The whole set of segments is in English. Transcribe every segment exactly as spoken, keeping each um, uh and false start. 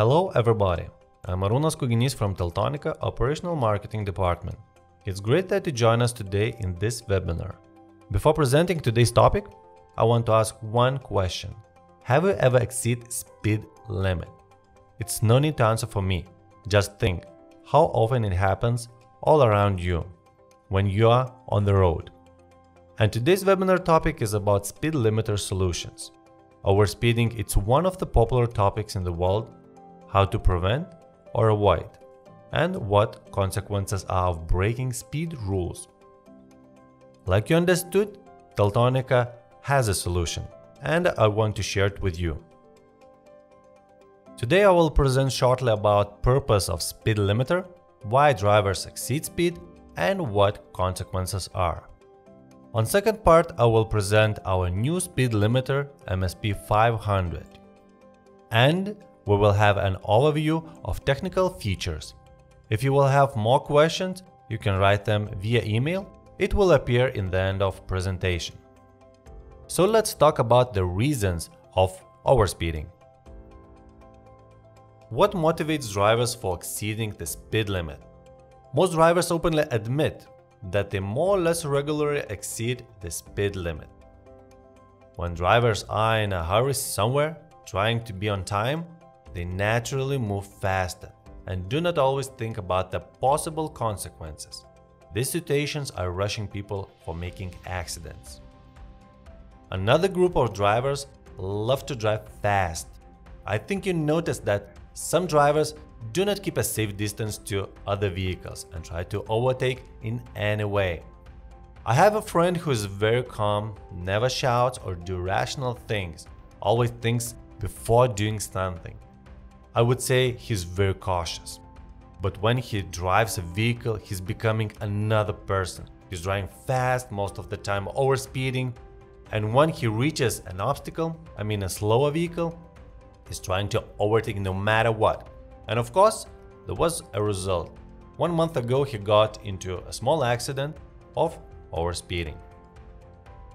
Hello everybody, I'm Arunas Kuginis from Teltonika Operational Marketing Department. It's great that you join us today in this webinar. Before presenting today's topic, I want to ask one question. Have you ever exceeded speed limit? It's no need to answer for me. Just think how often it happens all around you when you are on the road. And today's webinar topic is about speed limiter solutions. Overspeeding is one of the popular topics in the world. How to prevent or avoid, and what consequences are of breaking speed rules. Like you understood, Teltonika has a solution, and I want to share it with you. Today I will present shortly about purpose of speed limiter, why drivers exceed speed, and what consequences are. On second part, I will present our new speed limiter M S P five hundred. And we will have an overview of technical features. If you will have more questions, you can write them via email. It will appear in the end of presentation. So let's talk about the reasons of overspeeding. What motivates drivers for exceeding the speed limit? Most drivers openly admit that they more or less regularly exceed the speed limit. When drivers are in a hurry somewhere, trying to be on time, they naturally move faster and do not always think about the possible consequences. These situations are rushing people for making accidents. Another group of drivers love to drive fast. I think you noticed that some drivers do not keep a safe distance to other vehicles and try to overtake in any way. I have a friend who is very calm, never shouts or do rational things, always thinks before doing something. I would say he's very cautious, but when he drives a vehicle, he's becoming another person. He's driving fast, most of the time overspeeding, and when he reaches an obstacle, I mean a slower vehicle, he's trying to overtake no matter what. And of course, there was a result. One month ago, he got into a small accident of overspeeding.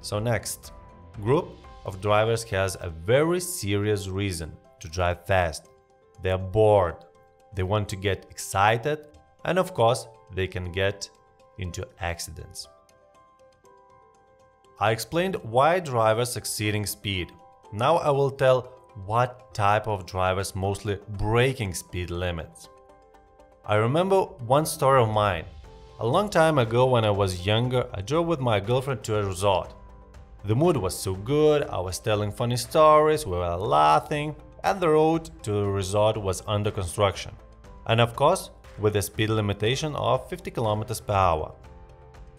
So next group of drivers has a very serious reason to drive fast. They are bored, they want to get excited, and of course, they can get into accidents. I explained why drivers exceeding speed. Now I will tell what type of drivers mostly breaking speed limits. I remember one story of mine. A long time ago when I was younger, I drove with my girlfriend to a resort. The mood was so good, I was telling funny stories, we were laughing, and the road to the resort was under construction, and of course with a speed limitation of fifty kilometers per hour.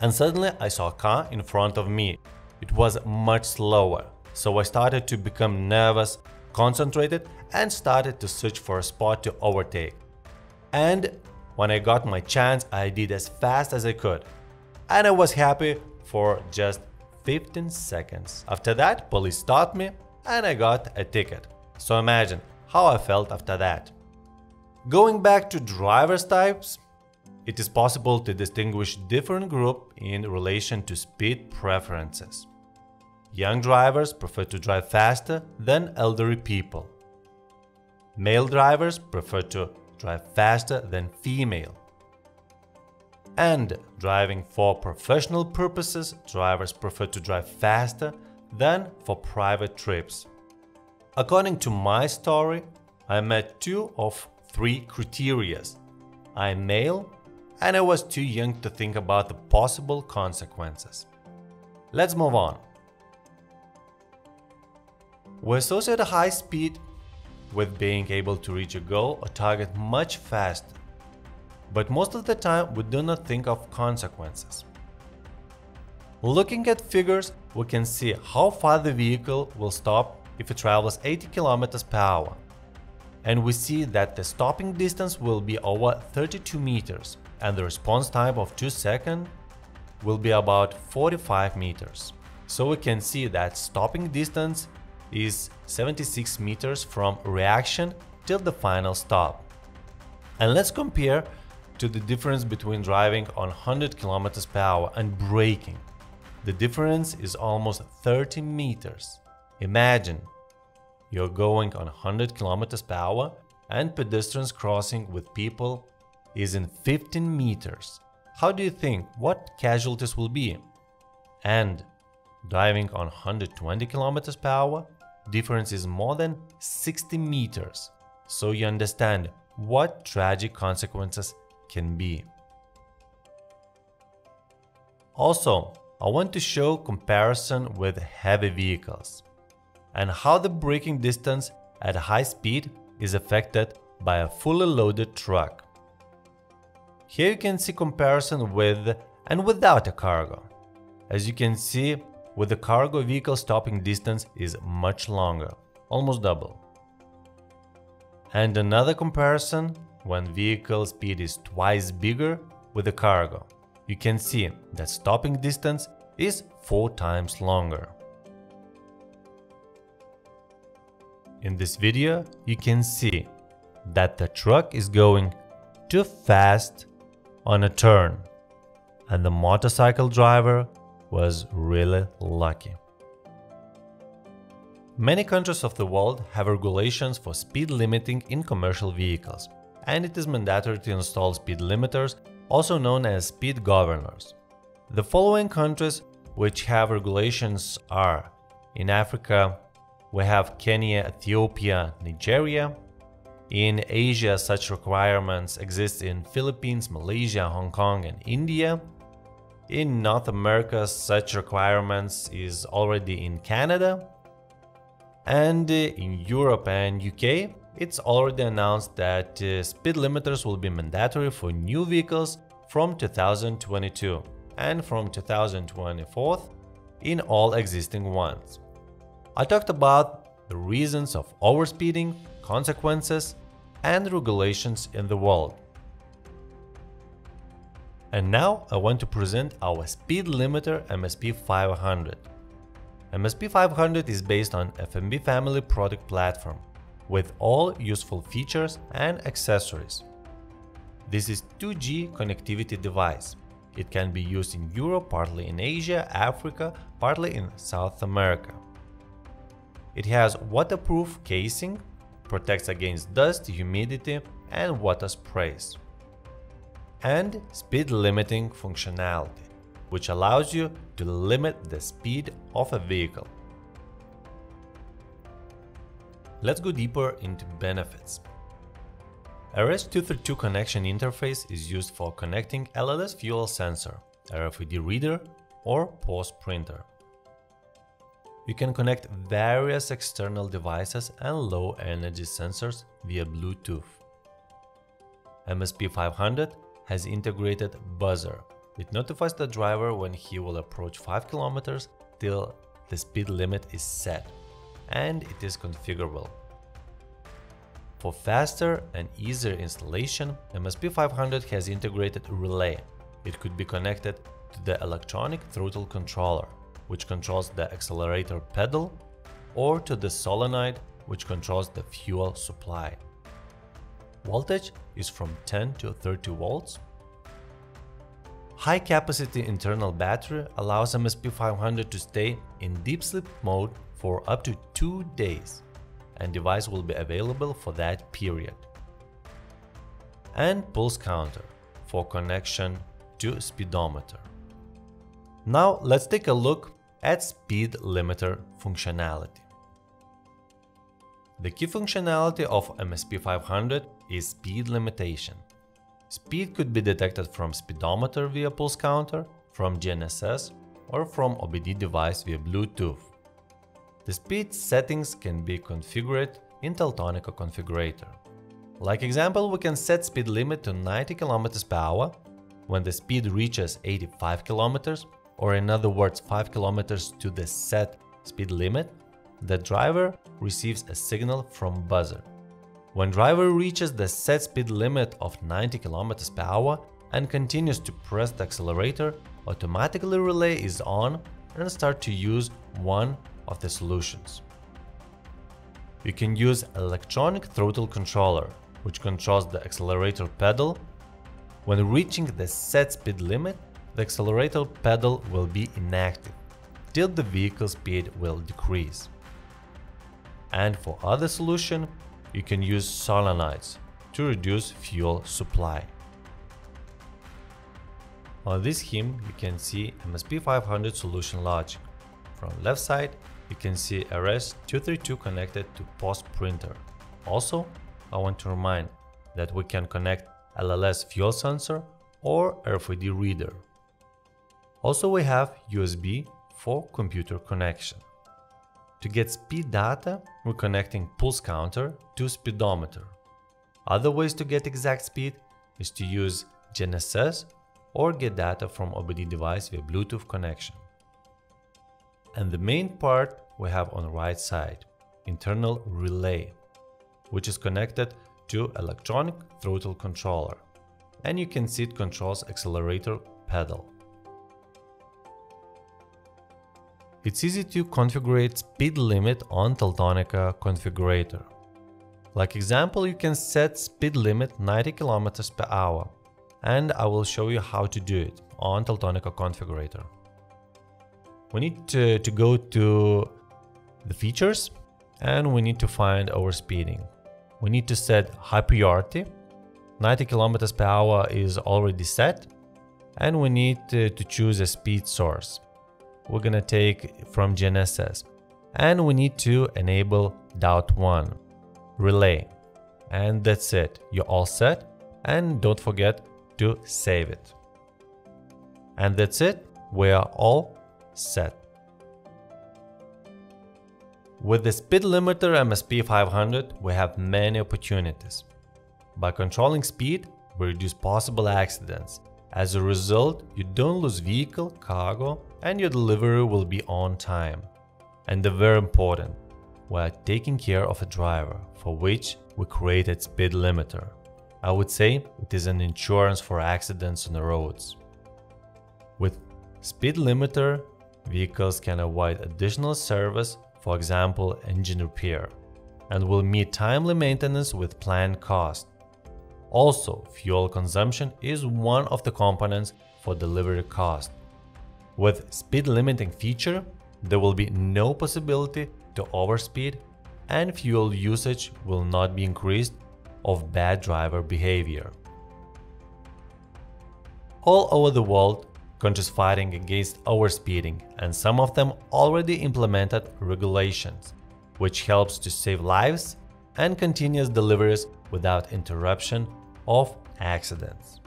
And suddenly I saw a car in front of me. It was much slower, so I started to become nervous, concentrated, and started to search for a spot to overtake. And when I got my chance, I did as fast as I could, and I was happy for just fifteen seconds. After that, police stopped me and I got a ticket. So imagine how I felt after that. Going back to drivers types, it is possible to distinguish different groups in relation to speed preferences. Young drivers prefer to drive faster than elderly people. Male drivers prefer to drive faster than female. And driving for professional purposes, drivers prefer to drive faster than for private trips. According to my story, I met two of three criteria. I'm male and I was too young to think about the possible consequences. Let's move on. We associate a high speed with being able to reach a goal or target much faster, but most of the time we do not think of consequences. Looking at figures, we can see how far the vehicle will stop if it travels eighty kilometers per hour, and we see that the stopping distance will be over thirty-two meters and the response time of two seconds will be about forty-five meters. So we can see that stopping distance is seventy-six meters from reaction till the final stop. And let's compare to the difference between driving on one hundred kilometers per hour and braking. The difference is almost thirty meters. Imagine you're going on one hundred kilometers per hour and pedestrians crossing with people is in fifteen meters. How do you think what casualties will be? And diving on one hundred twenty kilometers per hour, difference is more than sixty meters. So you understand what tragic consequences can be. Also, I want to show comparison with heavy vehicles and how the braking distance at high speed is affected by a fully loaded truck. Here you can see comparison with and without a cargo. As you can see, with the cargo, vehicle stopping distance is much longer, almost double. And another comparison when vehicle speed is twice bigger with the cargo. You can see that stopping distance is four times longer. In this video, you can see that the truck is going too fast on a turn, and the motorcycle driver was really lucky. Many countries of the world have regulations for speed limiting in commercial vehicles, and it is mandatory to install speed limiters, also known as speed governors. The following countries which have regulations are: in Africa, we have Kenya, Ethiopia, Nigeria. In Asia, such requirements exist in Philippines, Malaysia, Hong Kong, and India. In North America, such requirements is already in Canada. And in Europe and U K, it's already announced that speed limiters will be mandatory for new vehicles from two thousand twenty-two and from two thousand twenty-four in all existing ones. I talked about the reasons of overspeeding, consequences, and regulations in the world. And now I want to present our speed limiter M S P five hundred. M S P five hundred is based on F M B family product platform with all useful features and accessories. This is two G connectivity device. It can be used in Europe, partly in Asia, Africa, partly in South America. It has waterproof casing, protects against dust, humidity, and water sprays. And speed limiting functionality, which allows you to limit the speed of a vehicle. Let's go deeper into benefits. R S two thirty-two connection interface is used for connecting L L S fuel sensor, R F I D reader, or P O S printer. You can connect various external devices and low energy sensors via Bluetooth. M S P five hundred has integrated buzzer. It notifies the driver when he will approach five kilometers till the speed limit is set, and it is configurable. For faster and easier installation, M S P five hundred has integrated relay. It could be connected to the electronic throttle controller, which controls the accelerator pedal, or to the solenoid, which controls the fuel supply. Voltage is from ten to thirty volts. High capacity internal battery allows M S P five hundred to stay in deep sleep mode for up to two days, and device will be available for that period. And pulse counter for connection to speedometer. Now let's take a look at speed limiter functionality. The key functionality of M S P five hundred is speed limitation. Speed could be detected from speedometer via pulse counter, from G N S S, or from O B D device via Bluetooth. The speed settings can be configured in Teltonika Configurator. Like example, we can set speed limit to ninety kilometers per hour when the speed reaches eighty-five kilometers, or in other words five kilometers to the set speed limit. The driver receives a signal from buzzer. When driver reaches the set speed limit of ninety kilometers per hour and continues to press the accelerator, automatically relay is on and start to use one of the solutions. You can use electronic throttle controller, which controls the accelerator pedal. When reaching the set speed limit, the accelerator pedal will be inactive till the vehicle speed will decrease. And for other solution, you can use solenoids to reduce fuel supply. On this scheme, you can see M S P five hundred solution logic. From left side, you can see R S two thirty-two connected to P O S printer. Also, I want to remind that we can connect L L S fuel sensor or R F I D reader. Also, we have U S B for computer connection. To get speed data, we're connecting pulse counter to speedometer. Other ways to get exact speed is to use G N S S or get data from O B D device via Bluetooth connection. And the main part we have on the right side, internal relay, which is connected to electronic throttle controller, and you can see it controls accelerator pedal. It's easy to configure speed limit on Teltonika Configurator. Like example, you can set speed limit ninety kilometers per hour, and I will show you how to do it on Teltonika Configurator. We need to, to go to the features and we need to find overspeeding. We need to set high priority. ninety kilometers per hour is already set, and we need to, to choose a speed source. We're gonna take from G N S S, and we need to enable DOUT one relay, and that's it. You're all set, and don't forget to save it. And that's it. We are all set. With the speed limiter M S P five hundred, we have many opportunities. By controlling speed, we reduce possible accidents. As a result, you don't lose vehicle, cargo, and your delivery will be on time. And very important, we are taking care of a driver, for which we created speed limiter. I would say it is an insurance for accidents on the roads. With speed limiter, vehicles can avoid additional service, for example, engine repair, and will meet timely maintenance with planned cost. Also, fuel consumption is one of the components for delivery cost. With speed limiting feature, there will be no possibility to overspeed, and fuel usage will not be increased of bad driver behavior. All over the world, countries fighting against overspeeding, and some of them already implemented regulations, which helps to save lives and continuous deliveries without interruption of accidents.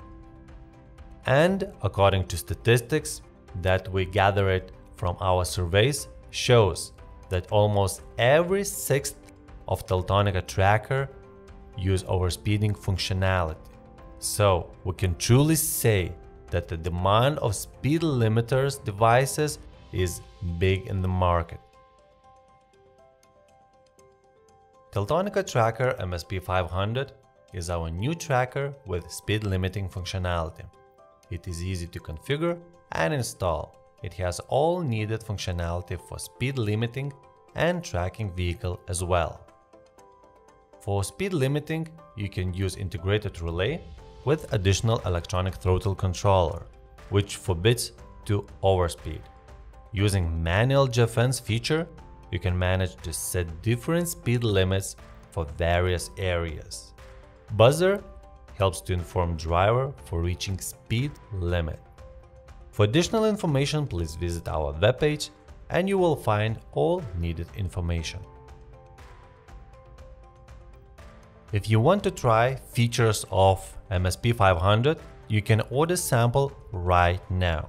And according to statistics that we gathered from our surveys, shows that almost every sixth of Teltonika tracker use overspeeding functionality. So we can truly say that the demand of speed limiters devices is big in the market. Teltonika Tracker M S P five hundred is our new tracker with speed limiting functionality. It is easy to configure and install. It has all needed functionality for speed limiting and tracking vehicle as well. For speed limiting, you can use integrated relay with additional electronic throttle controller, which forbids to overspeed. Using manual G F N feature, you can manage to set different speed limits for various areas. Buzzer helps to inform driver for reaching speed limit. For additional information, please visit our webpage and you will find all needed information. If you want to try features of M S P five hundred, you can order sample right now.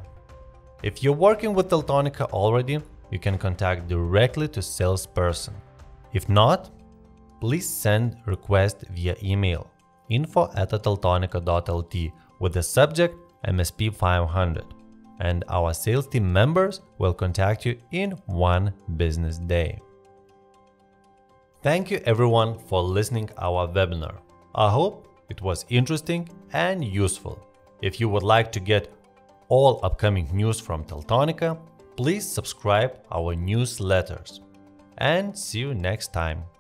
If you're working with Teltonika already, you can contact directly to salesperson. If not, please send request via email info at teltonika dot L T with the subject M S P five hundred, and our sales team members will contact you in one business day. Thank you everyone for listening to our webinar. I hope it was interesting and useful. If you would like to get all upcoming news from Teltonika, please subscribe our newsletters, and see you next time.